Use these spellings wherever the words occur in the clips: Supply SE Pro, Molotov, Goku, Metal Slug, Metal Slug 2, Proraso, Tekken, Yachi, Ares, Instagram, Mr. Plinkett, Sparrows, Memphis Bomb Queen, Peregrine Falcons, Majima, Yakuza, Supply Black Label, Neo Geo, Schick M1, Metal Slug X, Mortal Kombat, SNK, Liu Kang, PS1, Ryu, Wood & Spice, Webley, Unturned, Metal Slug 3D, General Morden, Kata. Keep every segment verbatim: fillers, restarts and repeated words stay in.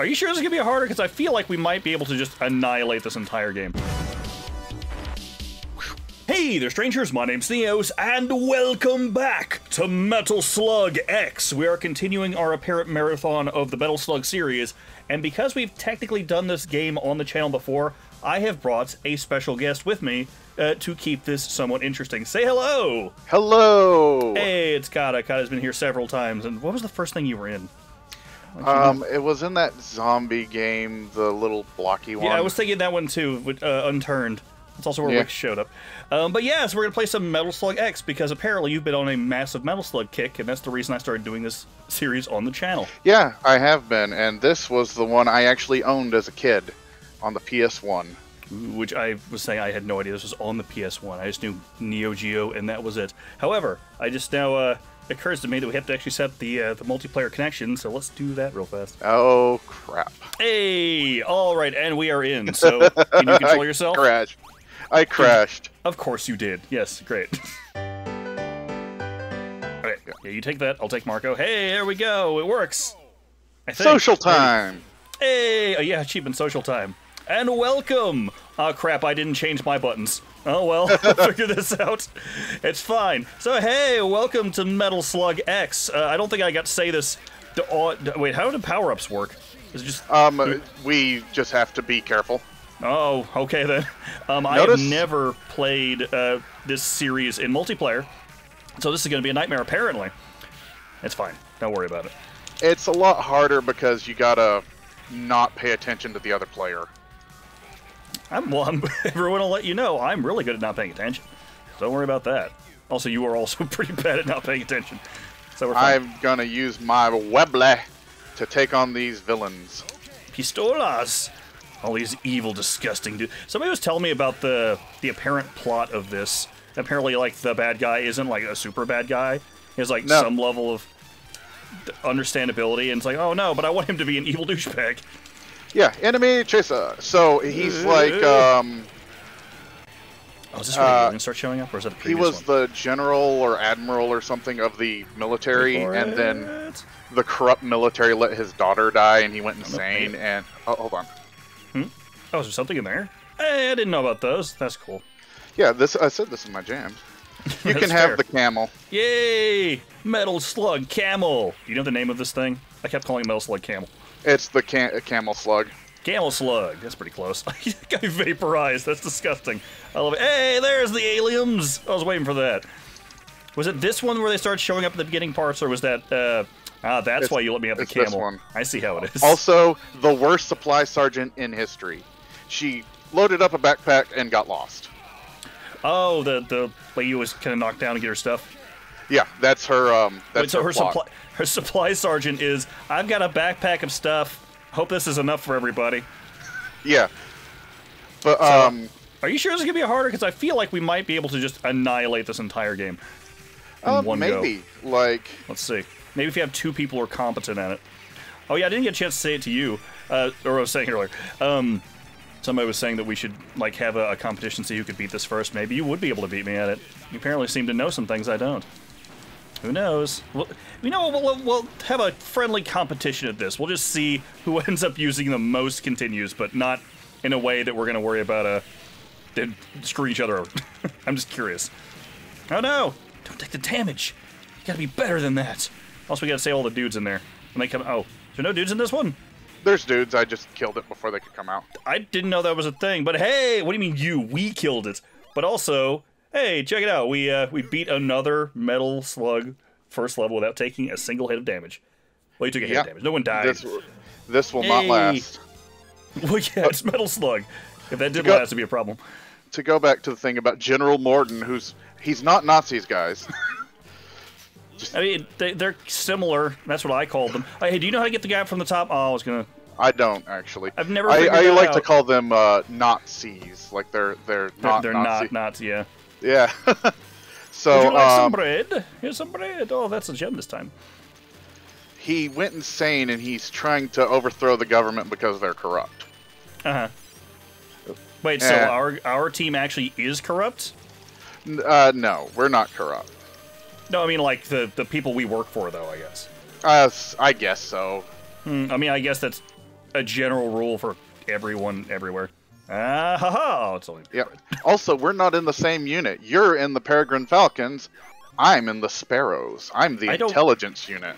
Are you sure this is gonna be harder? Because I feel like we might be able to just annihilate this entire game. Hey there, strangers, my name's Theos, and welcome back to Metal Slug X. We are continuing our apparent marathon of the Metal Slug series, and because we've technically done this game on the channel before, I have brought a special guest with me uh, to keep this somewhat interesting. Say hello! Hello! Hey, it's Kata. Kata's been here several times, and what was the first thing you were in? Um, it was in that zombie game, the little blocky one. Yeah, I was thinking that one too, with uh, Unturned. That's also where yeah. Rick showed up. Um, but yeah, so we're going to play some Metal Slug X, because apparently you've been on a massive Metal Slug kick, and that's the reason I started doing this series on the channel. Yeah, I have been, and this was the one I actually owned as a kid on the P S one. Which I was saying I had no idea this was on the P S one. I just knew Neo Geo, and that was it. However, I just now... Uh, It occurs to me that we have to actually set the uh, the multiplayer connection, so let's do that real fast. Oh, crap. Hey! All right, and we are in, so can you control I yourself? Crashed. I crashed. Of course you did. Yes, great. All right, yeah, you take that, I'll take Marco. Hey, there we go, it works! I think. Social time! Hey! Oh, yeah, cheap and social time. And welcome! Oh, crap, I didn't change my buttons. Oh, well, I'll figure this out. It's fine. So, hey, welcome to Metal Slug X. Uh, I don't think I got to say this. Do, uh, do, wait, how do power-ups work? Is it just... Um, we just have to be careful. Oh, okay, then. Um, I have never played uh, this series in multiplayer, so this is going to be a nightmare, apparently. It's fine. Don't worry about it. It's a lot harder because you gotta not pay attention to the other player. I'm, well, I'm, everyone will let you know, I'm really good at not paying attention. Don't worry about that. Also, you are also pretty bad at not paying attention. So we're fine. I'm gonna use my Weble to take on these villains. Pistolas! All these evil, disgusting dudes. Somebody was telling me about the the apparent plot of this. Apparently, like, the bad guy isn't, like, a super bad guy. He has, like, no. some level of understandability, and it's like, oh no, but I want him to be an evil douchebag. Yeah, enemy chaser. So he's like, um... Oh, is this where uh, the aliens start showing up, or is that a previous He was one? The general or admiral or something of the military, and then the corrupt military let his daughter die, and he went insane, and... Oh, hold on. Hmm? Oh, is there something in there? Hey, I didn't know about those. That's cool. Yeah, this I said this in my jam. You can have fair. the camel. Yay! Metal Slug Camel! Do you know the name of this thing? I kept calling it Metal Slug Camel. It's the cam camel slug. Camel slug. That's pretty close. I got vaporized. That's disgusting. I love it. Hey, there's the aliens. I was waiting for that. Was it this one where they started showing up at the beginning parts, or was that? Uh, ah, that's it's, why you let me have the camel. This one. I see how it is. Also, the worst supply sergeant in history. She loaded up a backpack and got lost. Oh, the the lady was kind of knocked down to get her stuff. Yeah, that's her. Um, that's Wait, so her, her supply her supply sergeant is. I've got a backpack of stuff. Hope this is enough for everybody. Yeah, but so, um, are you sure this is gonna be harder? Because I feel like we might be able to just annihilate this entire game in uh, one maybe. Go. Like, let's see. Maybe if you have two people who are competent at it. Oh yeah, I didn't get a chance to say it to you, uh, or I was saying it earlier. Um, somebody was saying that we should like have a, a competition, see who could beat this first. Maybe you would be able to beat me at it. You apparently seem to know some things I don't. Who knows? We'll, you know, we'll, we'll, we'll have a friendly competition at this. We'll just see who ends up using the most continues, but not in a way that we're going to worry about uh, to screw each other over. I'm just curious. Oh no! Don't take the damage! You gotta be better than that! Also, we gotta save all the dudes in there. When they come- oh. There's no dudes in this one? There's dudes, I just killed it before they could come out. I didn't know that was a thing, but hey! What do you mean you? We killed it! But also... Hey, check it out. We uh, we beat another Metal Slug first level without taking a single hit of damage. Well, you took a hit yeah. of damage. No one died. This, this will hey. not last. Well, yeah, it's Metal Slug. If that did go, last, it'd be a problem. To go back to the thing about General Morden, who's he's not Nazis, guys. Just, I mean, they, they're similar. That's what I called them. Hey, do you know how to get the guy from the top? Oh, I was gonna. I don't actually. I've never. I, I like out. to call them uh, Nazis. Like they're they're not. They're, they're Nazi. not Nazi. Yeah. Yeah. So, Would you like um, some bread? Here's some bread. Oh, that's a gem this time. He went insane, and he's trying to overthrow the government because they're corrupt. Uh huh. Wait, and, so our our team actually is corrupt? Uh, no, we're not corrupt. No, I mean like the the people we work for, though. I guess. Uh, I guess so. Hmm, I mean, I guess that's a general rule for everyone everywhere. Ah, uh, ha ha! It's only yeah. Also, we're not in the same unit. You're in the Peregrine Falcons. I'm in the Sparrows. I'm the I intelligence don't... unit.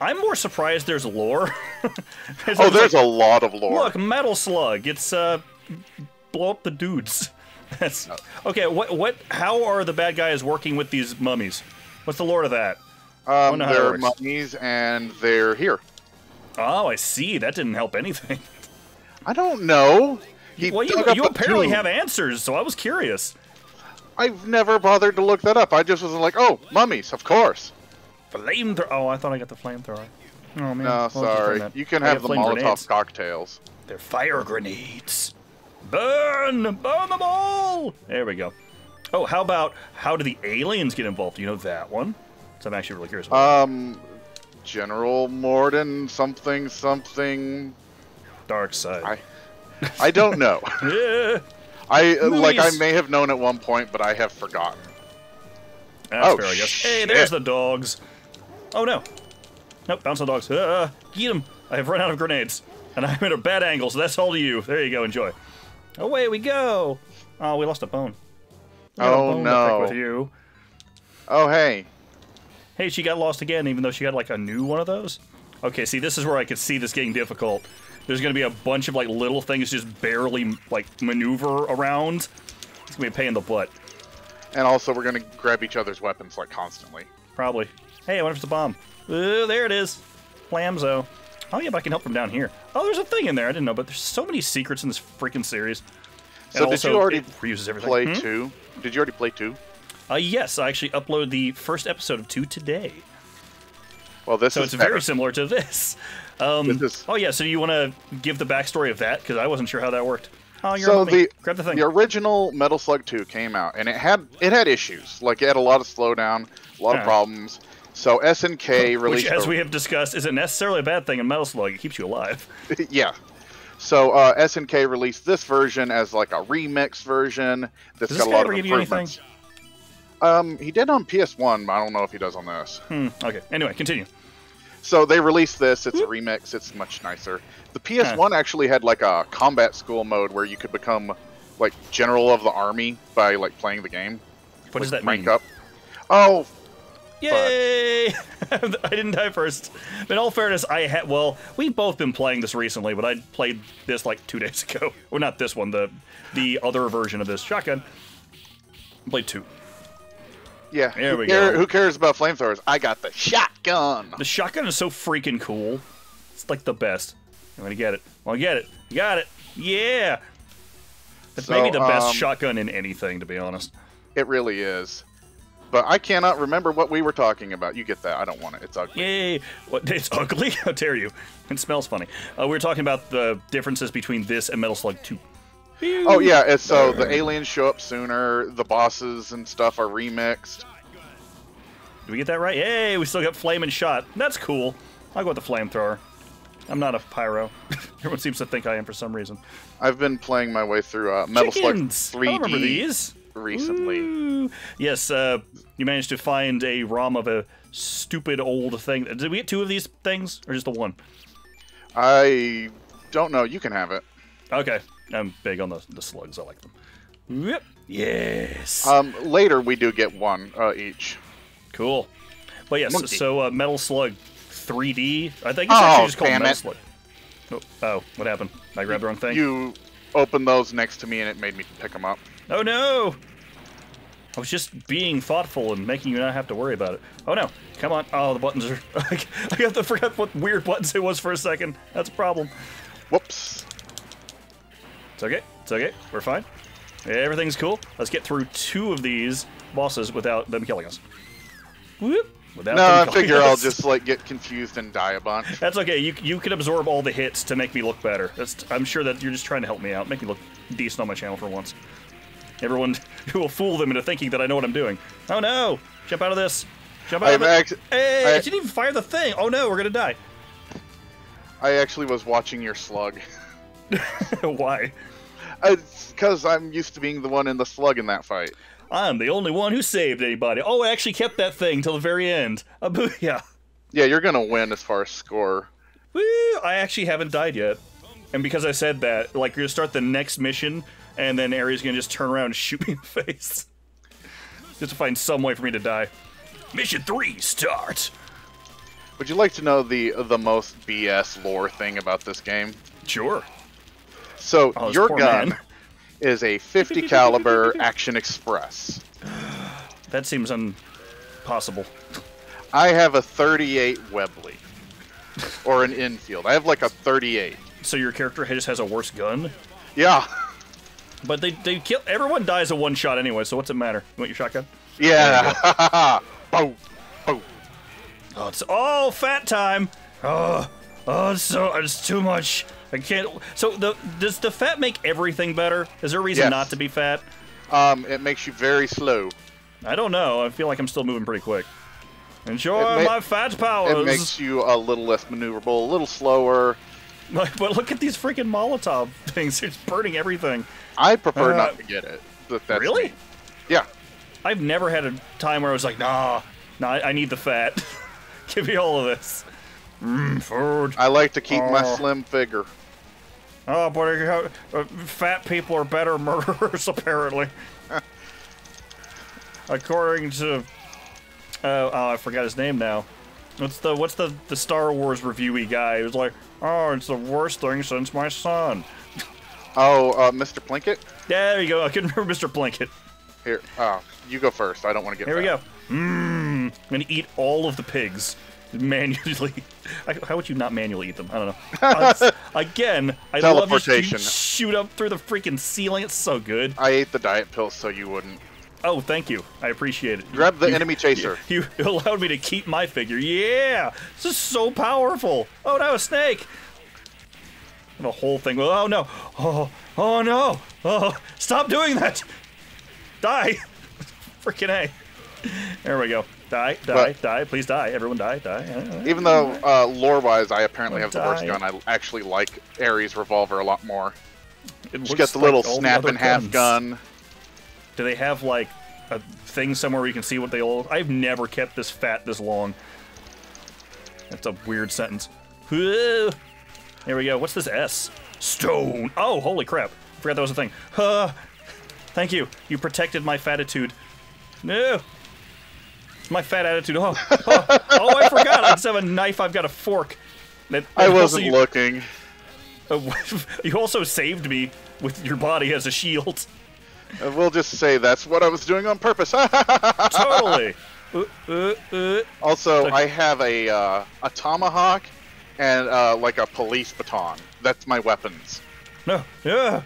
I'm more surprised there's lore. Oh, there's like, a lot of lore. Look, Metal Slug. It's uh, blow up the dudes. That's okay. What? What? How are the bad guys working with these mummies? What's the lore to that? Um, they're mummies, and they're here. Oh, I see. That didn't help anything. I don't know. He well, you, you apparently have answers, so I was curious. I've never bothered to look that up. I just was like, oh, mummies, of course. Flamethrower. Oh, I thought I got the flamethrower. Oh, man. No, sorry. You can have the Molotov cocktails. They're fire grenades. Burn! Burn them all! There we go. Oh, how about, how do the aliens get involved? You know that one? So I'm actually really curious about Um, that. General Morden something something. Dark side. I I don't know. Yeah. I uh, like I may have known at one point, but I have forgotten. That's oh, fair, I guess. Hey, there's the dogs. Oh no. Nope, bounce on the dogs. Uh, get them. I have run out of grenades, and I'm at a bad angle, so that's all to you. There you go. Enjoy. Away we go. Oh, we lost a bone. We got oh a bone no. To pick with you. Oh hey. Hey, she got lost again, even though she got like a new one of those. Okay, see, this is where I could see this getting difficult. There's gonna be a bunch of like little things just barely like maneuver around. It's gonna be a pain in the butt. And also, we're gonna grab each other's weapons like constantly. Probably. Hey, I wonder if it's a bomb. Ooh, there it is. Flamzo. Oh yeah, but I can help from down here. Oh, there's a thing in there. I didn't know, but there's so many secrets in this freaking series. So and did also, you already reuses everything. Play hmm? two? Did you already play two? Uh, yes, I actually uploaded the first episode of two today. Well, this so is so it's better. Very similar to this. Um, this is... Oh yeah, so you want to give the backstory of that because I wasn't sure how that worked. Oh, you're so the grab the thing. The original Metal Slug two came out and it had it had issues. Like it had a lot of slowdown, a lot yeah. of problems. So S N K released, which, as we have discussed, isn't necessarily a bad thing in Metal Slug. It keeps you alive. Yeah. So uh, S N K released this version as like a remix version. That's Does got this a lot of improvements. Give you Um, he did on P S one, but I don't know if he does on this. Hmm, okay, anyway, continue. So they released this, it's a remix, it's much nicer. The P S one huh. actually had like a combat school mode where you could become like general of the army by like playing the game. What like, does that rank mean? Up. Oh! Yay! I didn't die first. In all fairness, I had, well, we've both been playing this recently, but I played this like two days ago. Well, not this one, the, the other version of this shotgun. I played two. Yeah, there who, we care, go. Who cares about flamethrowers? I got the shotgun! The shotgun is so freaking cool. It's like the best. I'm gonna get it. I'll get it. Got it. Yeah! It's so, maybe the um, best shotgun in anything, to be honest. It really is. But I cannot remember what we were talking about. You get that. I don't want it. It's ugly. Yay! What, it's ugly? How dare you? It smells funny. Uh, we were talking about the differences between this and Metal Slug two. Oh yeah, and so the aliens show up sooner, the bosses and stuff are remixed. Did we get that right? Hey, we still got flame and shot. That's cool. I'll go with the flamethrower. I'm not a pyro. Everyone seems to think I am for some reason. I've been playing my way through uh, Metal Slug three D I remember these. Recently. Ooh. Yes, uh, you managed to find a ROM of a stupid old thing. Did we get two of these things, or just the one? I don't know. You can have it. Okay. I'm big on the, the slugs. I like them. Yep. Yes. Um, later, we do get one uh, each. Cool. But yes, Monkey. so uh, Metal Slug three D. I think it's oh, actually just called Metal it. Slug. Oh, oh, what happened? I grabbed the wrong thing? You opened those next to me, and it made me pick them up. Oh, no. I was just being thoughtful and making you not have to worry about it. Oh, no. Come on. Oh, the buttons are... I got to forget what weird buttons it was for a second. That's a problem. Whoops. It's okay, it's okay, we're fine. Everything's cool. Let's get through two of these bosses without them killing us. Whoop! Without no, them I figure us. I'll just like get confused and die a bunch. That's okay, you, you can absorb all the hits to make me look better. That's, I'm sure that you're just trying to help me out, make me look decent on my channel for once. Everyone who will fool them into thinking that I know what I'm doing. Oh no! Jump out of this! Jump out I of this! Hey, I, I didn't even fire the thing! Oh no, we're gonna die! I actually was watching your slug. Why? It's because I'm used to being the one in the slug in that fight. I'm the only one who saved anybody. Oh, I actually kept that thing till the very end. A booyah. Yeah, you're going to win as far as score. Woo! I actually haven't died yet. And because I said that, like, you're gonna start the next mission, and then Ares gonna just turn around and shoot me in the face. Just to find some way for me to die. Mission three, start! Would you like to know the the most B S lore thing about this game? Sure. So, oh, your gun man. is a fifty caliber Action Express. That seems impossible. I have a thirty-eight Webley. Or an infield. I have like a thirty-eight. So your character just has a worse gun? Yeah. But they, they kill... Everyone dies a one shot anyway, so what's it matter? You want your shotgun? Yeah. Boom. Boom. Oh, it's... Oh, fat time! Oh, oh, it's so... It's too much. I can't... So, the does the fat make everything better? Is there a reason yes. not to be fat? Um, it makes you very slow. I don't know. I feel like I'm still moving pretty quick. Enjoy my fat powers! It makes you a little less maneuverable, a little slower. Like, but look at these freaking Molotov things. It's burning everything. I prefer uh, not to get it. That's really? Me. Yeah. I've never had a time where I was like, nah, nah, I need the fat. Give me all of this. Mm, food. I like to keep oh. my slim figure. Oh, but uh, fat people are better murderers, apparently. According to... Uh, oh, I forgot his name now. What's the what's the the Star Wars reviewy guy? He was like, "Oh, it's the worst thing since my son." Oh, uh, Mister Plinkett. Yeah, there you go. I couldn't remember Mister Plinkett. Here, oh, you go first. I don't want to get. Here fat. we go. Mmm. I'm gonna eat all of the pigs manually. How would you not manually eat them? I don't know. Uh, again, I love you shoot up through the freaking ceiling. It's so good. I ate the diet pills so you wouldn't. Oh, thank you. I appreciate it. Grab the you, enemy chaser. You, you allowed me to keep my figure. Yeah! This is so powerful. Oh, no, a snake. The whole thing. Oh, no. Oh, oh no. Oh, stop doing that. Die. Freaking A. There we go. Die, die, but, die. Please die. Everyone die, die. Even though, uh, lore-wise, I apparently have die. the worst gun. I actually like Ares' revolver a lot more. She's got the like little snap-and-half gun. Do they have, like, a thing somewhere where you can see what they all... I've never kept this fat this long. That's a weird sentence. Here we go. What's this S? Stone. Oh, holy crap. I forgot that was a thing. Uh, thank you. You protected my fatitude. No. My fat attitude. Oh, oh, oh I forgot. I just have a knife. I've got a fork. That, that I wasn't you, looking. Uh, you also saved me with your body as a shield. We'll just say that's what I was doing on purpose. Totally. Uh, uh, uh. Also, okay. I have a uh, a tomahawk and uh, like a police baton. That's my weapons. No, no,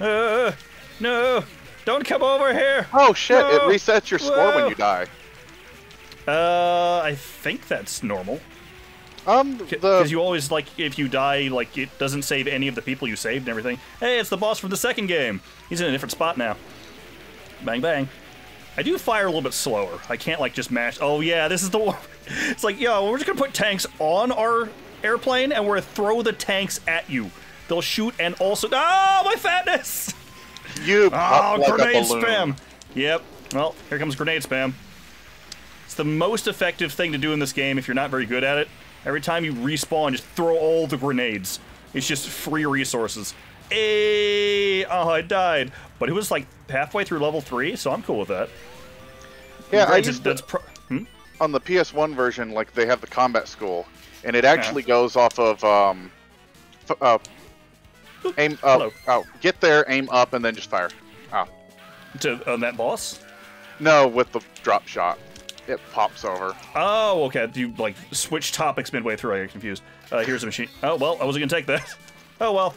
uh, no! Don't come over here. Oh shit! No. It resets your score Whoa. when you die. Uh, I think that's normal. Um, because you always like if you die, like it doesn't save any of the people you saved and everything. Hey, it's the boss from the second game. He's in a different spot now. Bang bang. I do fire a little bit slower. I can't like just mash. Oh yeah, this is the war. It's like yo, we're just gonna put tanks on our airplane and we're gonna throw the tanks at you. They'll shoot and also oh my fatness. You oh grenade spam. Yep. Well, here comes grenade spam. It's the most effective thing to do in this game if you're not very good at it. Every time you respawn, just throw all the grenades. It's just free resources. Ayy! Oh, I died. But it was like halfway through level three, so I'm cool with that. Yeah, I used that's to, hmm? On the P S one version, like, they have the combat school, and it actually yeah. goes off of, um... F uh, aim up. Oh, get there, aim up, and then just fire. Oh. To, on that boss? No, with the drop shot. It pops over. Oh, okay. You, like, switch topics midway through. I get confused. Uh, here's a machine. Oh, well, I wasn't going to take that. Oh, well.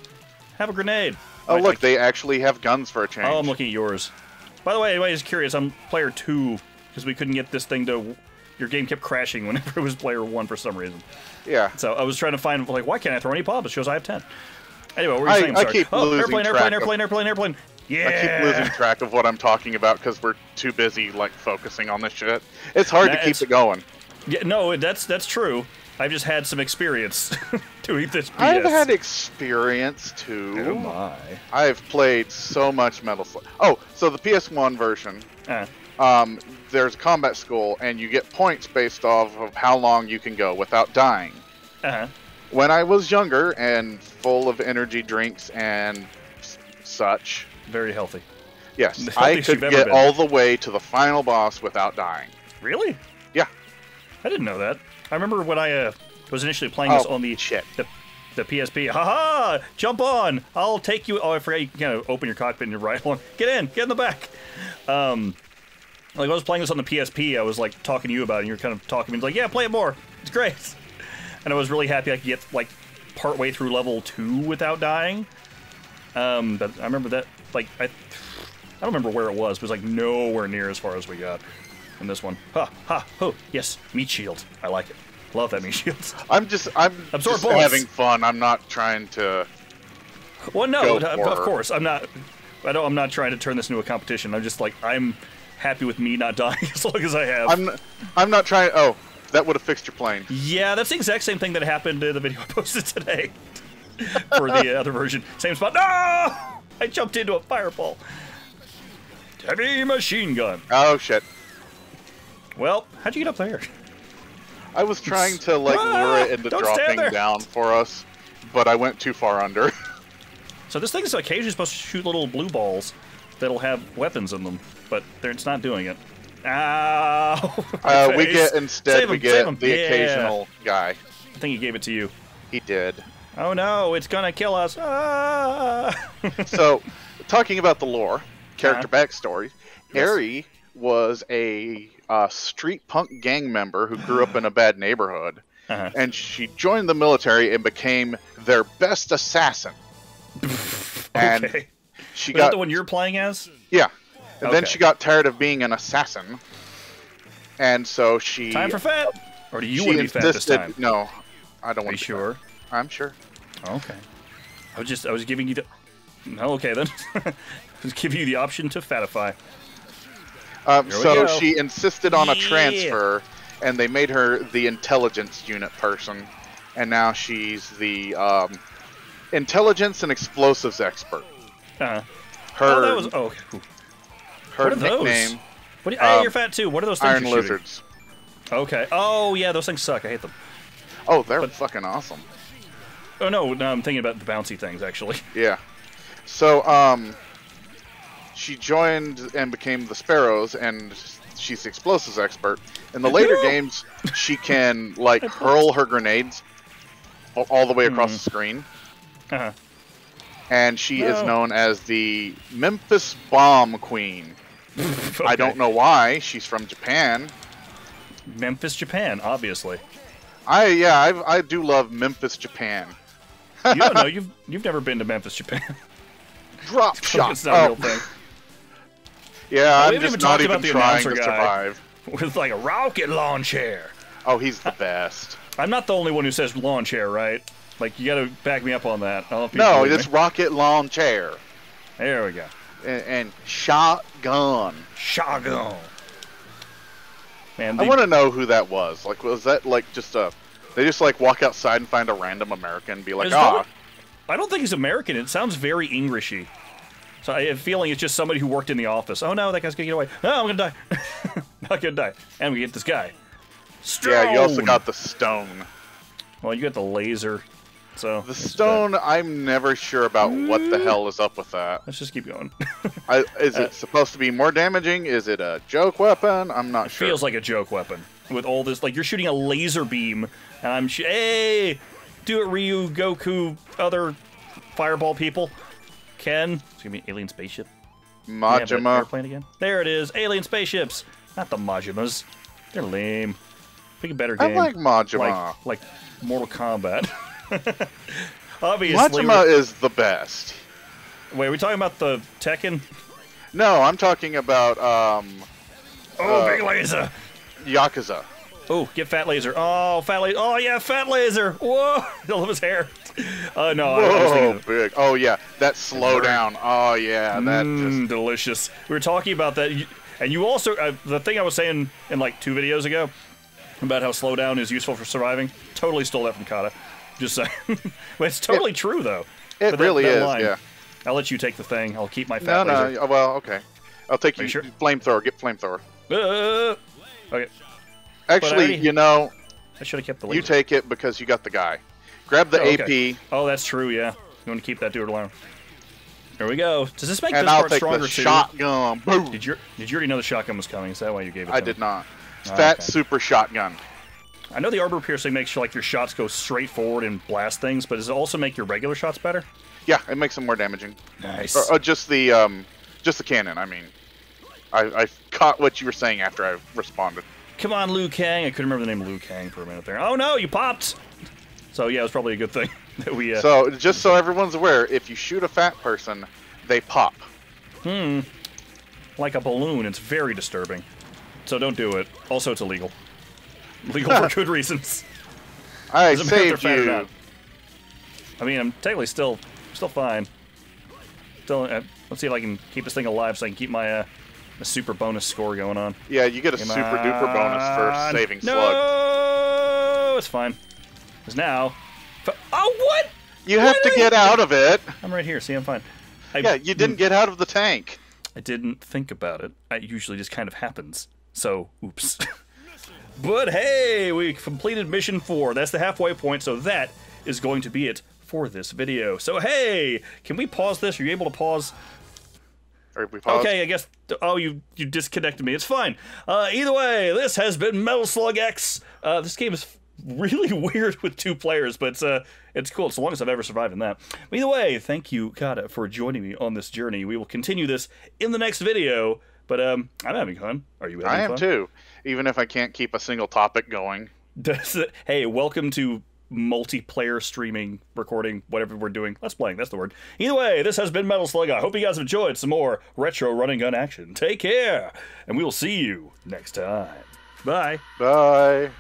Have a grenade. Oh, right, look, they actually have guns for a change. Oh, I'm looking at yours. By the way, anybody is curious, I'm player two, because we couldn't get this thing to... Your game kept crashing whenever it was player one for some reason. Yeah. So I was trying to find, like, why can't I throw any pop? It shows I have ten. Anyway, what were you I, saying? I Sorry. keep oh, losing airplane, track airplane, airplane, airplane, airplane, airplane. Yeah. I keep losing track of what I'm talking about because we're too busy like focusing on this shit. It's hard that, to keep it going. Yeah, no, that's that's true. I've just had some experience doing this B S. I've had experience too. Oh my! I've played so much Metal Slug. Oh, so the P S one version. Uh. Um, there's a combat school, and you get points based off of how long you can go without dying. Uh huh. when I was younger and full of energy drinks and such. Very healthy. Yes, I could get all the way to the final boss without dying. Really? Yeah. I didn't know that. I remember when I uh, was initially playing oh, this on the, shit. the the P S P. Haha! -ha! Jump on! I'll take you. Oh, I forgot you can kind of open your cockpit and you ride along. Get in! Get in the back! Um, like, I was playing this on the P S P. I was, like, talking to you about it, and you were kind of talking to me. Like, yeah, play it more. It's great. And I was really happy I could get, like, partway through level two without dying. Um, but I remember that, like, I... I don't remember where it was, but it was like nowhere near as far as we got in this one. Ha, ha, ho, yes, meat shield. I like it. Love that meat shield. I'm just, I'm just having fun. I'm not trying to. Well, no, of course I'm not. I don't. I'm not trying to turn this into a competition. I'm just like I'm happy with me not dying as long as I have. I'm. I'm not trying. Oh, that would have fixed your plane. Yeah, that's the exact same thing that happened in the video I posted today for the other version. Same spot. No, I jumped into a fireball. Heavy machine gun. Oh, shit. Well, how'd you get up there? I was trying to, like, ah, lure it into dropping down for us, but I went too far under. So this thing is occasionally supposed to shoot little blue balls that'll have weapons in them, but it's not doing it. Ow! Uh, we get, instead, we get the yeah. occasional guy. I think he gave it to you. He did. Oh, no, it's gonna kill us. Ah! So, talking about the lore... Character backstory. Yes. Harry was a uh, street punk gang member who grew up in a bad neighborhood, uh-huh. and she joined the military and became their best assassin. And okay. she was got that the one you're playing as. Yeah, and okay. then she got tired of being an assassin, and so she time for fat. Or do you want to be fat this time? No, I don't want to. Are you sure? Fat. I'm sure. Okay. I was just I was giving you the. No, okay then. Just give you the option to fatify. Um, so go. she insisted on a yeah. transfer, and they made her the intelligence unit person, and now she's the um, intelligence and explosives expert. Uh-huh. Her. Oh, that was, oh, okay. Her what are nickname. Those? What? You, um, hey, you're fat too. What are those things? Iron lizards. Okay. Oh yeah, those things suck. I hate them. Oh, they're but, fucking awesome. Oh no, no, I'm thinking about the bouncy things actually. Yeah. So um. she joined and became the Sparrows, and she's the explosives expert. In the later games, she can, like, hurl her grenades all the way across mm. the screen. Uh-huh. And she no. is known as the Memphis Bomb Queen. Okay. I don't know why. She's from Japan. Memphis, Japan, obviously. I Yeah, I, I do love Memphis, Japan. You don't know. You've, you've never been to Memphis, Japan. Drop shot. It's not oh. a real thing. Yeah, I'm just not even trying to survive. With like a rocket launcher. Oh, he's the best. I'm not the only one who says launcher, right? Like, you gotta back me up on that. I don't know if no, it's rocket launcher. There we go. And, and shotgun. Shotgun. Man, I want to know who that was. Like, was that like just a... They just like walk outside and find a random American and be like, ah. Oh. I don't think he's American. It sounds very Englishy. So I have a feeling it's just somebody who worked in the office. Oh no, that guy's gonna get away. No, I'm gonna die. Not gonna die. And we get this guy. Stone. Yeah, you also got the stone. Well, you got the laser. So the stone, bad. I'm never sure about what the hell is up with that. Let's just keep going. I, is uh, it supposed to be more damaging? Is it a joke weapon? I'm not it sure. Feels like a joke weapon with all this. Like you're shooting a laser beam, and I'm sh hey, do it, Ryu, Goku, other fireball people. Ken. It's gonna be an alien spaceship. Majima. Airplane again. There it is. Alien spaceships. Not the Majimas. They're lame. Pick a better game. I like Majima. Like, like Mortal Kombat. Obviously. Majima is the best. Wait, are we talking about the Tekken? No, I'm talking about um. Oh, uh, big laser. Yakuza. Oh, get fat laser. Oh, fat laser. Oh yeah, fat laser. Whoa! I love his hair. Uh, no, Whoa, I was thinking of... big. Oh yeah, that slow down. Oh yeah, that mm, just delicious. We were talking about that, and you also uh, the thing I was saying in like two videos ago about how slow down is useful for surviving. Totally stole that from Kata. Just saying, well, it's totally it, true though. It that, really that is. Line, yeah. I'll let you take the thing. I'll keep my fat no, laser. No, no. Well, okay. I'll take you. Sure? Flamethrower. Get flamethrower. Uh, okay. Actually, you know, I should have kept the laser. You take it because you got the guy. Grab the oh, okay. A P. Oh, that's true, yeah. You want to keep that dude alone. Here we go. Does this make and this I'll part take stronger the too? Shotgun. Boom. Did you did you already know the shotgun was coming? Is that why you gave it? I to did me? not. Oh, Fat okay. super shotgun. I know the arbor piercing makes like your shots go straight forward and blast things, but does it also make your regular shots better? Yeah, it makes them more damaging. Nice. Or, or just the um, just the cannon. I mean, I, I caught what you were saying after I responded. Come on, Liu Kang. I couldn't remember the name of Liu Kang for a minute there. Oh no, you popped. So yeah, it was probably a good thing. That we, uh, so, just so everyone's aware, if you shoot a fat person, they pop. Hmm. Like a balloon, it's very disturbing. So don't do it. Also, it's illegal. Legal for good reasons. I saved you. I mean, I'm technically still, still fine. Still, uh, let's see if I can keep this thing alive so I can keep my, uh, my super bonus score going on. Yeah, you get a Come super on. duper bonus for saving no! Slug. No! It's fine. Because now... Oh, what? You Why have to I... get out of it. I'm right here. See, I'm fine. I... Yeah, you didn't get out of the tank. I didn't think about it. It usually just kind of happens. So, oops. But hey, we completed mission four. That's the halfway point, so that is going to be it for this video. So, hey, can we pause this? Are you able to pause? Or if we pause. Okay, I guess... Oh, you, you disconnected me. It's fine. Uh, either way, this has been Metal Slug X. Uh, this game is... really weird with two players, but it's, uh, it's cool. It's the longest I've ever survived in that. But either way, thank you, Kata, for joining me on this journey. We will continue this in the next video, but um, I'm having fun. Are you having fun? I am too, even if I can't keep a single topic going. Does it, hey, welcome to multiplayer streaming, recording, whatever we're doing. Let's playing, that's the word. Either way, this has been Metal Slug. I hope you guys have enjoyed some more retro running gun action. Take care, and we will see you next time. Bye. Bye.